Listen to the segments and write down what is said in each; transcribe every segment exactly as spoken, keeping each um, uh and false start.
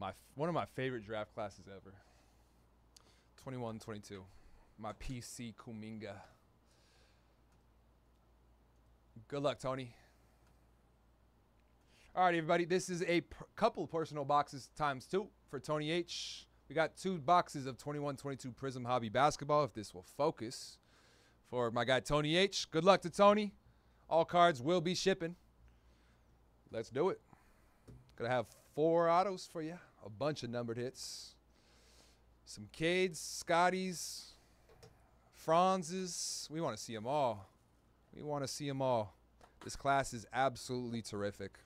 My one of my favorite draft classes ever. twenty-one, twenty-two. My P C Kuminga. Good luck, Tony. All right, everybody. This is a per couple personal boxes times two for Tony H. We got two boxes of twenty-one, twenty-two Prism Hobby Basketball, if this will focus, for my guy Tony H. Good luck to Tony. All cards will be shipping. Let's do it. Gonna have four autos for you, a bunch of numbered hits, some Cades, Scotties, Franzes. We want to see them all. We want to see them all. This class is absolutely terrific.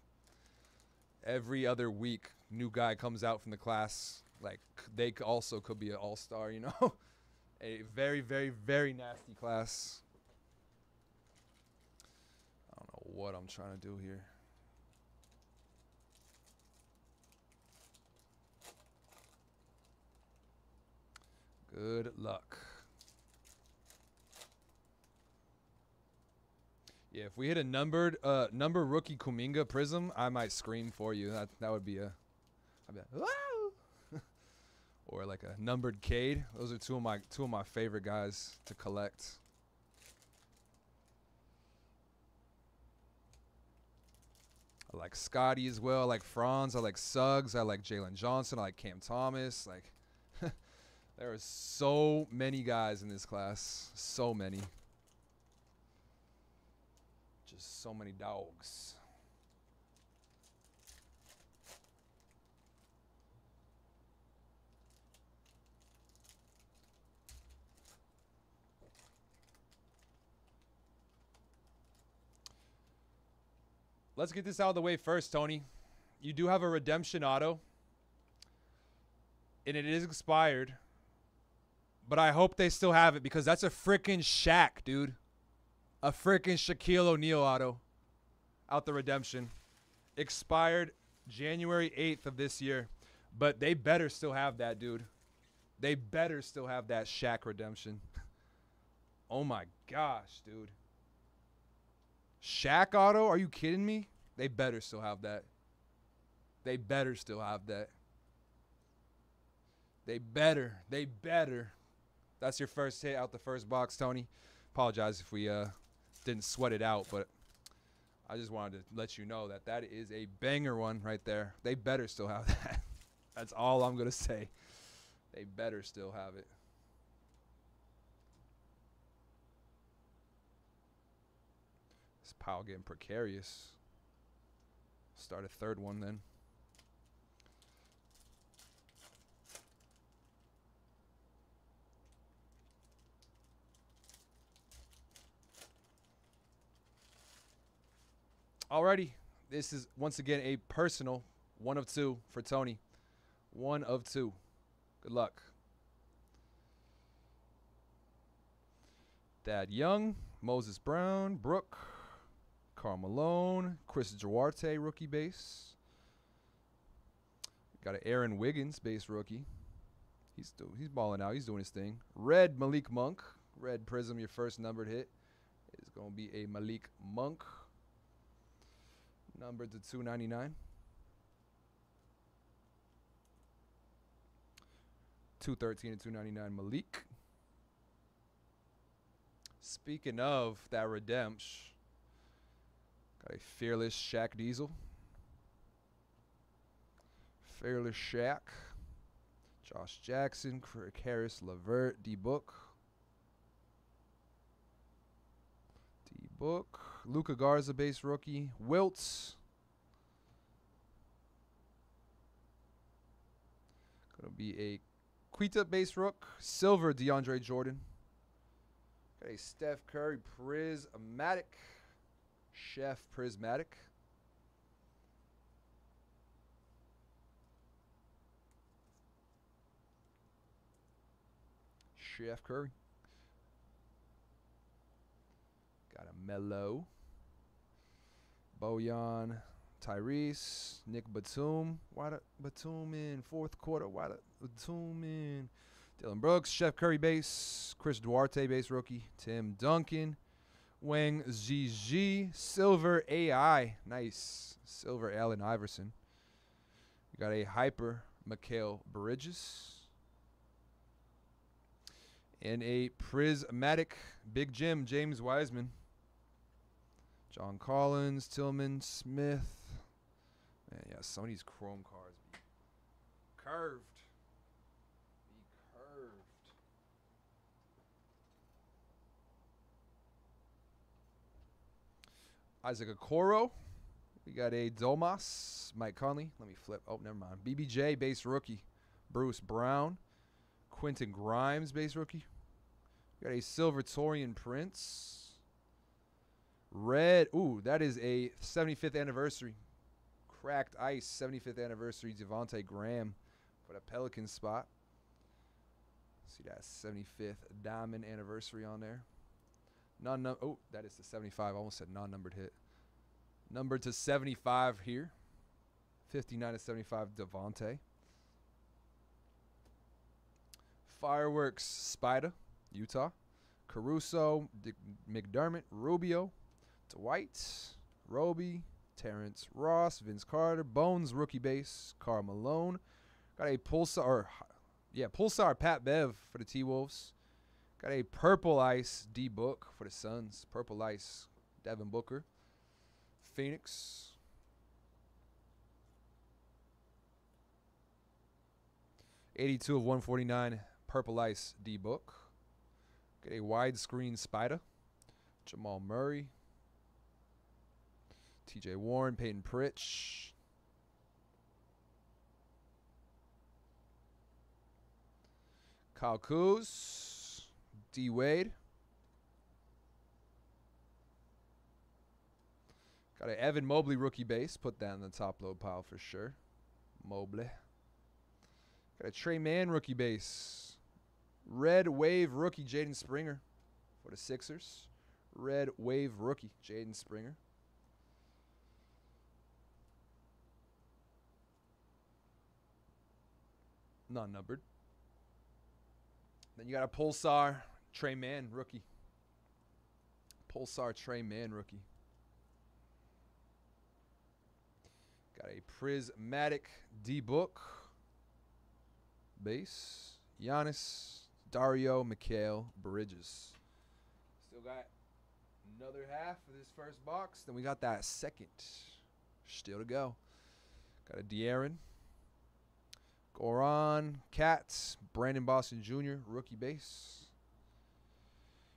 Every other week, new guy comes out from the class. Like, they also could be an all-star, you know? A very, very, very nasty class. I don't know what I'm trying to do here. Good luck. Yeah, if we hit a numbered uh, number rookie Kuminga Prism, I might scream for you. That that would be a, I'd be like, wow, or like a numbered Cade. Those are two of my two of my favorite guys to collect. I like Scotty as well. I like Franz. I like Suggs. I like Jalen Johnson. I like Cam Thomas. Like. There are so many guys in this class. So many. Just so many dogs. Let's get this out of the way first, Tony. You do have a redemption auto. And it is expired. But I hope they still have it because that's a freaking Shaq, dude. A freaking Shaquille O'Neal auto out the redemption. Expired January eighth of this year. But they better still have that, dude. They better still have that Shaq redemption. Oh, my gosh, dude. Shaq auto? Are you kidding me? They better still have that. They better still have that. They better. They better. That's your first hit out the first box, Tony. Apologize if we uh, didn't sweat it out, but I just wanted to let you know that that is a banger one right there. They better still have that. That's all I'm going to say. They better still have it. This pile getting precarious. Start a third one then. Alrighty, this is once again a personal one of two for Tony. One of two. Good luck. Thad Young, Moses Brown, Brooke, Carl Malone, Chris Duarte, rookie base. Got an Aaron Wiggins base rookie. He's do he's balling out. He's doing his thing. Red Malik Monk, red Prism. Your first numbered hit is gonna be a Malik Monk. Numbered to two ninety-nine. two thirteen and two ninety-nine Malik. Speaking of that redemption, got a Fearless Shaq Diesel. Fearless Shaq. Josh Jackson, Karis LeVert, D Book. Book, Luka Garza base rookie, Wiltz. Gonna be a Quita base rook, silver DeAndre Jordan. Got a Steph Curry prismatic, Chef prismatic. Chef Curry. Got a Melo, Bojan, Tyrese, Nick Batum. Why Batum in fourth quarter? Why Batum in? Dylan Brooks, Chef Curry base, Chris Duarte base rookie, Tim Duncan, Wang Zizhi, silver A I, nice silver Allen Iverson. We got a hyper Mikal Bridges. And a prismatic big Jim, James Wiseman. John Collins, Tillman, Smith. Man, yeah, some of these Chrome cards be curved. Be curved. Isaac Okoro. We got a Domas, Mike Conley. Let me flip. Oh, never mind. B B J, base rookie. Bruce Brown. Quentin Grimes, base rookie. We got a silver Torian Prince. Red. Ooh, that is a seventy-fifth anniversary. Cracked ice, seventy-fifth anniversary. Devontae Graham for the Pelican spot. See that seventy-fifth diamond anniversary on there. Non num oh, that is the seventy-five. I almost said non-numbered hit. Numbered to seventy-five here. fifty-nine to seventy-five Devontae. Fireworks Spider, Utah. Caruso, D McDermott, Rubio, Dwight, Roby, Terrence Ross, Vince Carter, Bones, rookie base, Carl Malone. Got a Pulsar, or, yeah, Pulsar Pat Bev for the T-Wolves. Got a Purple Ice D Book for the Suns. Purple Ice Devin Booker. Phoenix. eighty-two of one forty-nine. Purple Ice D Book. Get a widescreen Spider. Jamal Murray. T J Warren, Peyton Pritch. Kyle Kuz. D Wade. Got an Evan Mobley rookie base. Put that in the top load pile for sure. Mobley. Got a Trey Mann rookie base. Red Wave rookie Jaden Springer for the Sixers. Red Wave rookie Jaden Springer. Non-numbered. Then you got a Pulsar Trey Mann rookie. Pulsar Trey Mann rookie. Got a prismatic D Book base. Giannis, Dario, Mikal Bridges. Still got another half of this first box. Then we got that second. Still to go. Got a De'Aaron. Goran, Katz, Brandon Boston Junior, rookie base.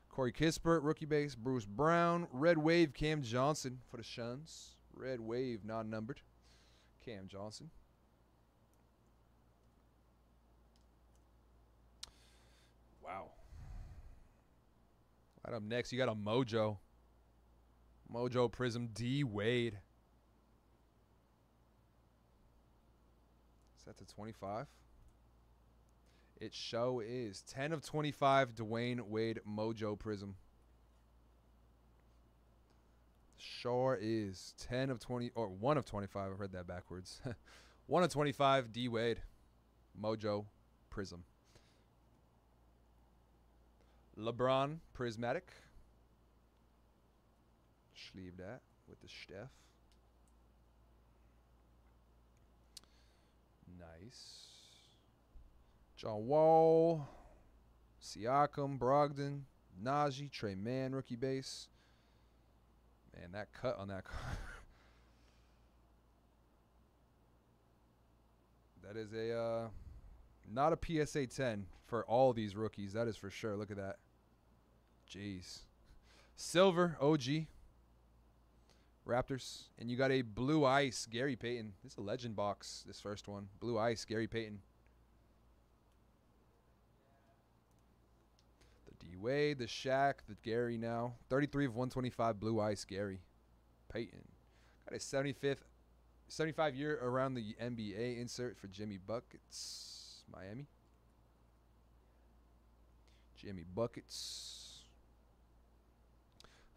Corey Kispert, rookie base. Bruce Brown, Red Wave, Cam Johnson for the Suns. Red Wave, non-numbered. Cam Johnson. Wow. Right up next, you got a Mojo. Mojo Prism D Wade. Set to twenty-five. It show is ten of twenty-five Dwayne Wade Mojo Prism. Sure is ten of twenty or one of twenty-five. I read that backwards. one of twenty-five D Wade Mojo Prism. LeBron prismatic. Sleeve that with the Steph. Nice. John Wall, Siakam, Brogdon, Najee, Trey Mann rookie base. Man, that cut on that card. That is a uh, not a P S A ten for all these rookies. That is for sure. Look at that. Jeez. Silver O G Raptors. And you got a Blue Ice Gary Payton. This is a legend box, this first one. Blue Ice Gary Payton. Wade, the Shaq, the Gary now. thirty-three of one twenty-five Blue Ice Gary Payton. Got a seventy-fifth, seventy-five year around the N B A insert for Jimmy Buckets, Miami. Jimmy Buckets.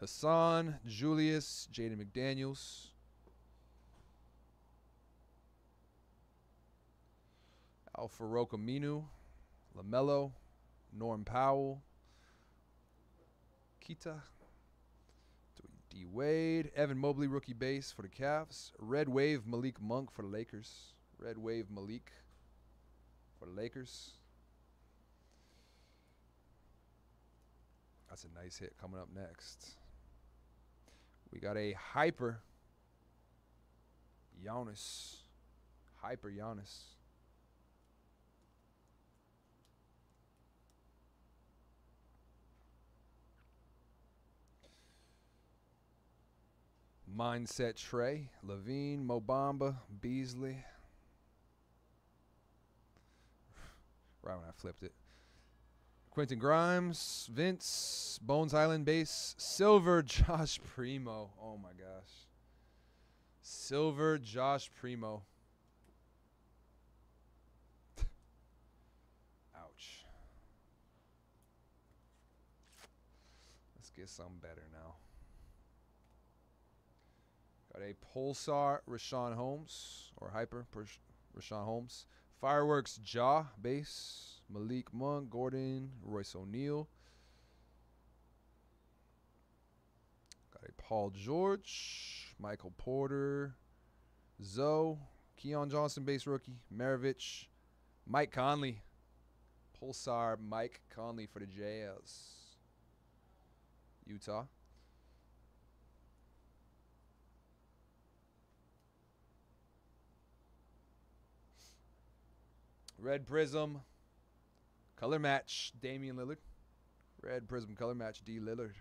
Hassan, Julius, Jaden McDaniels. Al-Farouq Aminu, LaMelo, Norm Powell. Quita, D Wade, Evan Mobley rookie base for the Cavs. Red Wave Malik Monk for the Lakers. Red Wave Malik for the Lakers. That's a nice hit coming up next. We got a hyper Giannis. Hyper Giannis. Mindset Trey, Levine, Mobamba, Beasley. Right when I flipped it. Quentin Grimes, Vince, Bones Island base, Silver, Josh Primo. Oh, my gosh. Silver, Josh Primo. Ouch. Let's get some better now. Got a Pulsar, Rashawn Holmes, or Hyper, Rashawn Holmes. Fireworks, Ja, base. Malik Monk, Gordon, Royce O'Neal. Got a Paul George, Michael Porter, Zoe, Keon Johnson, base rookie, Maravich, Mike Conley, Pulsar, Mike Conley for the Jazz, Utah. Red Prism. Color match, Damian Lillard. Red Prism color match, D Lillard.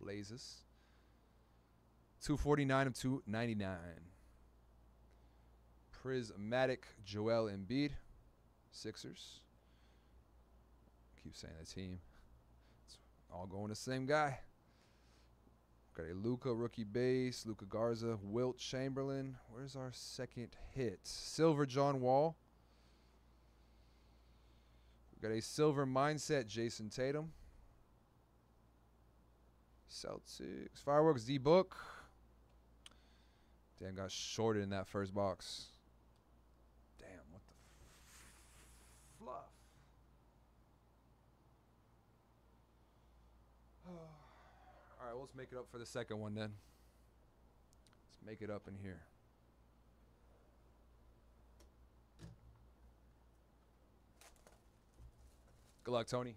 Blazes. two forty-nine of two ninety-nine. Prismatic, Joel Embiid. Sixers. Keep saying the team. It's all going to the same guy. Got a Luka rookie base, Luka Garza, Wilt Chamberlain. Where's our second hit? Silver, John Wall. Got a silver mindset, Jason Tatum. Celtics. Fireworks, D Book. Damn, got shorted in that first box. Damn, what the f fluff. Oh. All right, well, let's make it up for the second one then. Let's make it up in here. Good luck, Tony.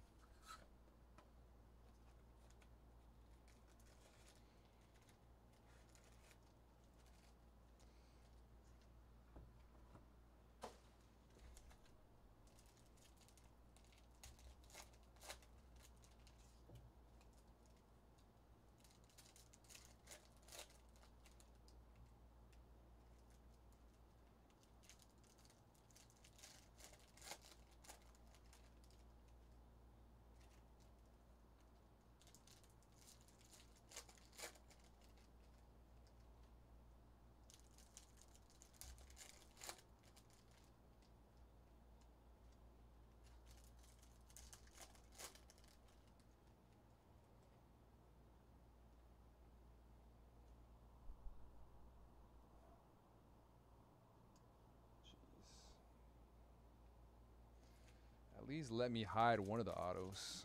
Please let me hide one of the autos.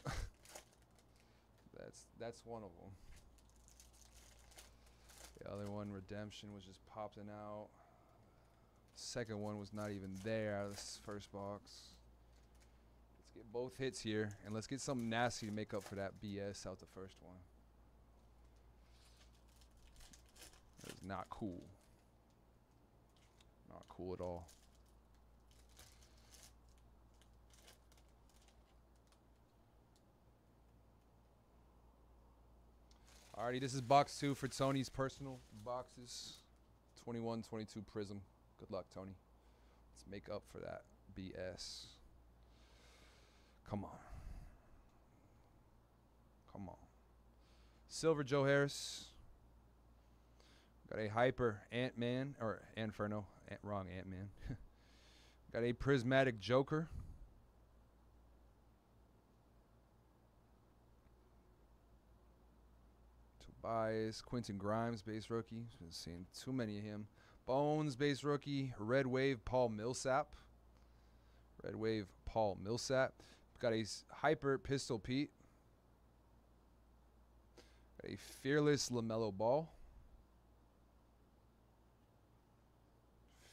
that's that's one of them. The other one, Redemption, was just popping out. Second one was not even there out of this first box. Let's get both hits here, and let's get something nasty to make up for that B S out the first one. That's not cool. Not cool at all. Alrighty, this is box two for Tony's personal boxes. twenty-one, twenty-two Prism. Good luck, Tony. Let's make up for that B S. Come on. Come on. Silver, Joe Harris. Got a Hyper Ant-Man, or Inferno. Ant wrong, Ant-Man. Got a Prismatic Joker. Bias, Quentin Grimes, base rookie. Been seeing too many of him. Bones, base rookie. Red Wave, Paul Millsap. Red Wave, Paul Millsap. Got a Hyper Pistol Pete. Got a Fearless LaMelo Ball.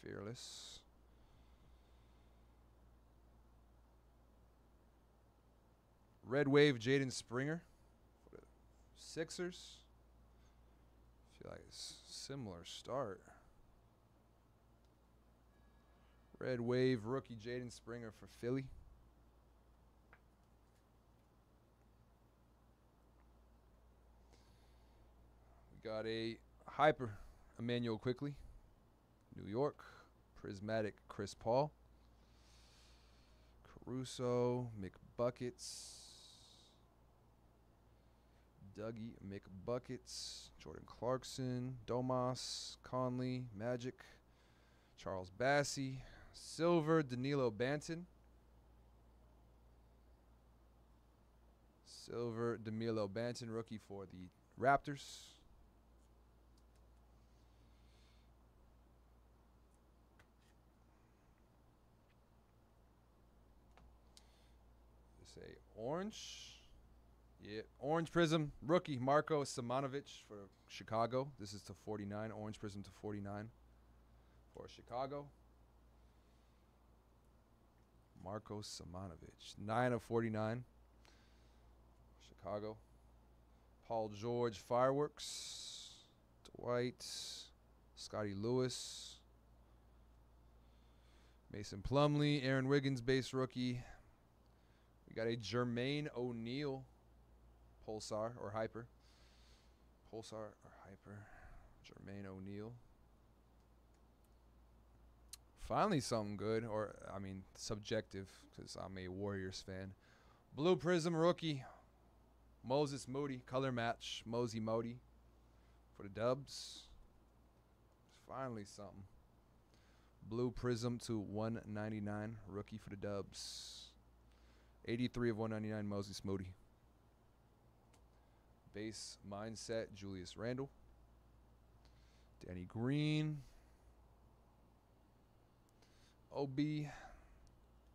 Fearless. Red Wave Jaden Springer. Sixers. I feel like it's a similar start. Red Wave rookie Jaden Springer for Philly. We got a hyper Emmanuel Quickley, New York. Prismatic Chris Paul. Caruso, McBuckets. Dougie McBuckets, Jordan Clarkson, Domas, Conley, Magic, Charles Bassey, Silver, Danilo Banton. Silver, Danilo Banton, rookie for the Raptors. Let's say orange. Yeah, Orange Prism, rookie, Marko Simonovic for Chicago. This is to forty-nine, Orange Prism to forty-nine for Chicago. Marko Simonovic, nine of forty-nine, Chicago. Paul George, Fireworks, Dwight, Scotty Lewis, Mason Plumlee, Aaron Wiggins, base rookie. We got a Jermaine O'Neal. Pulsar or Hyper. Pulsar or Hyper. Jermaine O'Neal. Finally something good, or I mean subjective, because I'm a Warriors fan. Blue Prism rookie. Moses Moody. Color match. Mosey Modi. For the Dubs. Finally something. Blue Prism to one ninety-nine. Rookie for the Dubs. eighty-three of one ninety-nine. Moses Moody. Base mindset, Julius Randle. Danny Green. O B.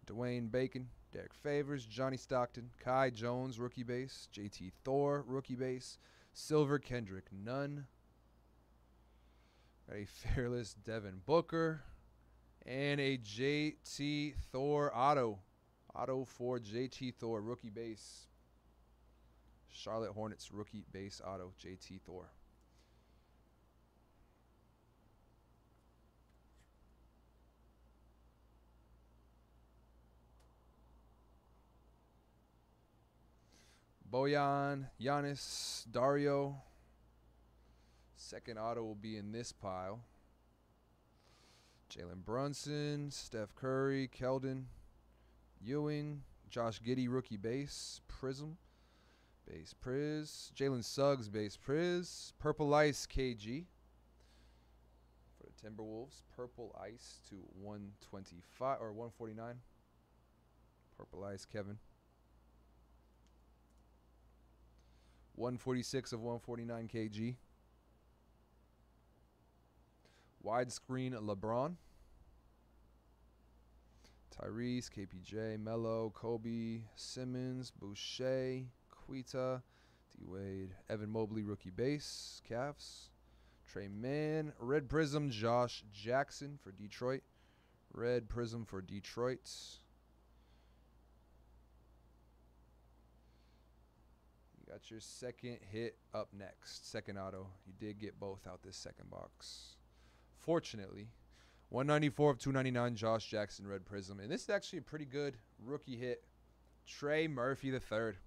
Dwayne Bacon. Derek Favors. Johnny Stockton. Kai Jones, rookie base. J T Thor, rookie base. Silver, Kendrick Nunn. Got a fearless Devin Booker. And a J T Thor auto. Auto for J T Thor, rookie base. Charlotte Hornets rookie base auto, J T Thor. Bojan, Giannis, Dario. Second auto will be in this pile. Jalen Brunson, Steph Curry, Keldon, Ewing, Josh Giddey rookie base, Prism. Base Priz. Jalen Suggs, base Priz. Purple Ice, K G. For the Timberwolves, Purple Ice to one twenty-five or one forty-nine. Purple Ice, Kevin. one forty-six of one forty-nine, K G. Widescreen, LeBron. Tyrese, K P J, Melo, Kobe, Simmons, Boucher. Quita, D Wade, Evan Mobley, rookie base, Cavs, Trey Mann, Red Prism, Josh Jackson for Detroit, Red Prism for Detroit, you got your second hit up next, second auto, you did get both out this second box, fortunately, one ninety-four of two ninety-nine, Josh Jackson, Red Prism, and this is actually a pretty good rookie hit, Trey Murphy the third.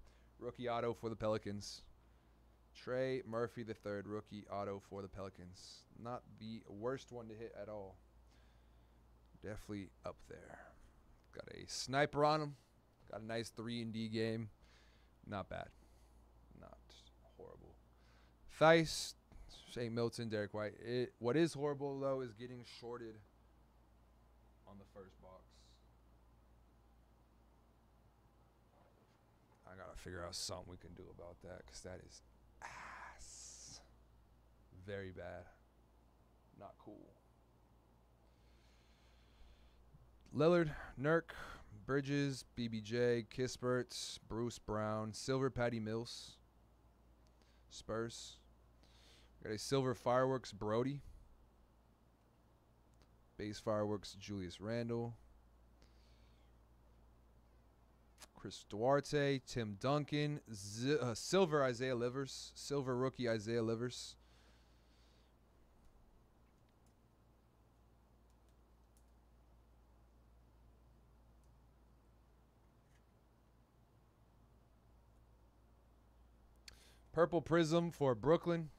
Rookie auto for the Pelicans. Trey Murphy the third, rookie auto for the Pelicans. Not the worst one to hit at all. Definitely up there. Got a sniper on him. Got a nice three and D game. Not bad. Not horrible. Theis, Shake Milton, Derek White. It, what is horrible, though, is getting shorted on the first box. I gotta figure out something we can do about that, because that is ass. Very bad. Not cool. Lillard, Nurk, Bridges, B B J, Kispertz, Bruce Brown, Silver Patty Mills, Spurs. Got a Silver Fireworks, Brody. Base Fireworks, Julius Randle. Chris Duarte, Tim Duncan, Z uh, Silver Isaiah Livers, Silver rookie Isaiah Livers. Purple Prism for Brooklyn,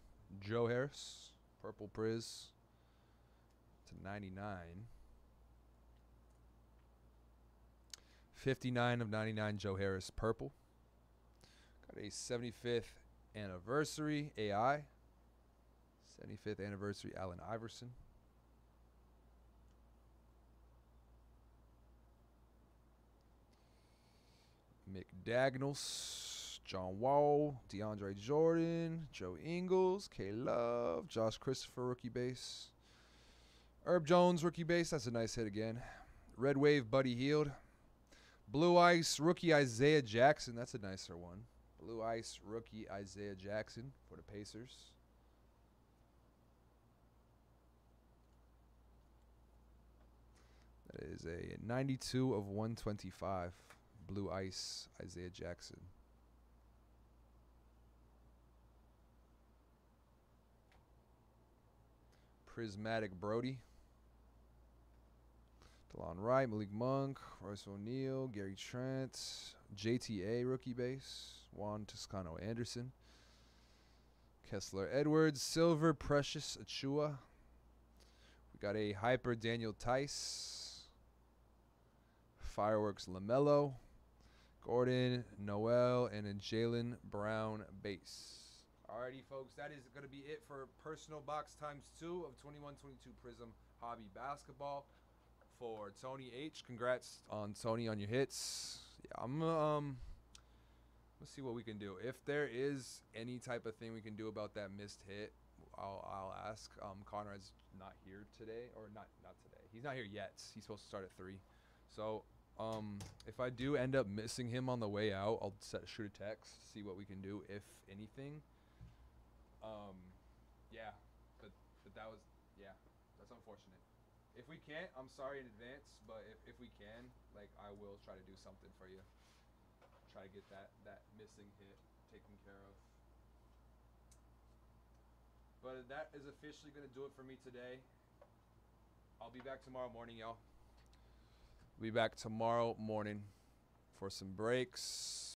Joe Harris. Purple Priz to ninety-nine. fifty-nine of ninety-nine, Joe Harris, purple. Got a seventy-fifth anniversary, A I. seventy-fifth anniversary, Allen Iverson. McDaniels. John Wall, DeAndre Jordan, Joe Ingles, K-Love, Josh Christopher, rookie base. Herb Jones, rookie base. That's a nice hit again. Red Wave, Buddy Hield. Blue Ice, rookie Isaiah Jackson. That's a nicer one. Blue Ice, rookie Isaiah Jackson for the Pacers. That is a ninety-two of one twenty-five. Blue Ice, Isaiah Jackson. Prismatic Brody, DeLon Wright, Malik Monk, Royce O'Neal, Gary Trent, J T A rookie base, Juan Toscano Anderson, Kessler Edwards, Silver Precious Achua. We got a Hyper Daniel Tice, Fireworks LaMelo, Gordon Noel, and a Jaylen Brown base. Alrighty, folks, that is going to be it for personal box times two of twenty-one twenty-two Prism Hobby Basketball for Tony H. Congrats on Tony on your hits. Yeah, I'm um, let's see what we can do. If there is any type of thing we can do about that missed hit, I'll I'll ask. Um, Conrad's not here today, or not not today. He's not here yet. He's supposed to start at three. So um, if I do end up missing him on the way out, I'll set, shoot a text, see what we can do, if anything. Um, yeah, but, but that was, yeah, that's unfortunate. If we can't, I'm sorry in advance, but if, if we can, like, I will try to do something for you. Try to get that, that missing hit taken care of. But that is officially going to do it for me today. I'll be back tomorrow morning, y'all. Be back tomorrow morning for some breaks.